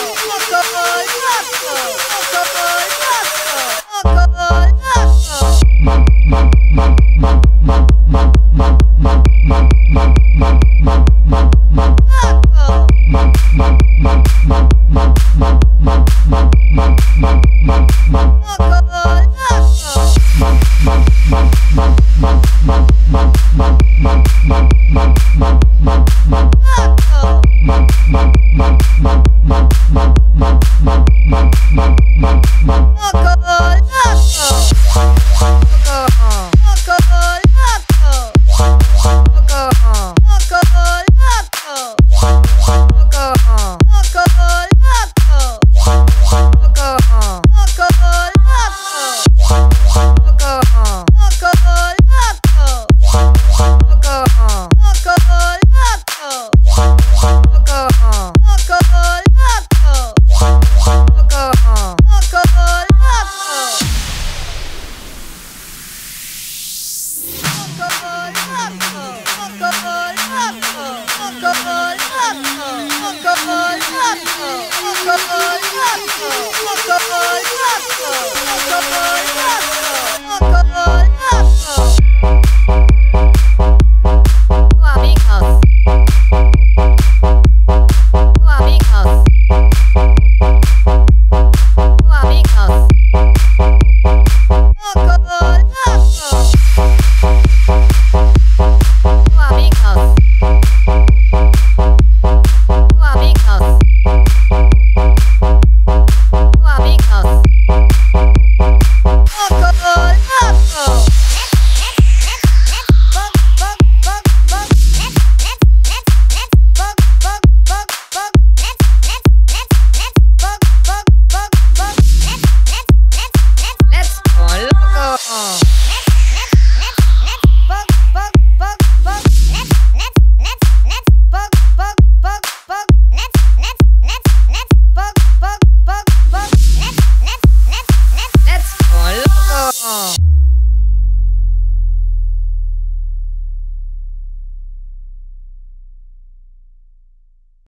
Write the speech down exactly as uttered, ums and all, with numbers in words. What the fuck?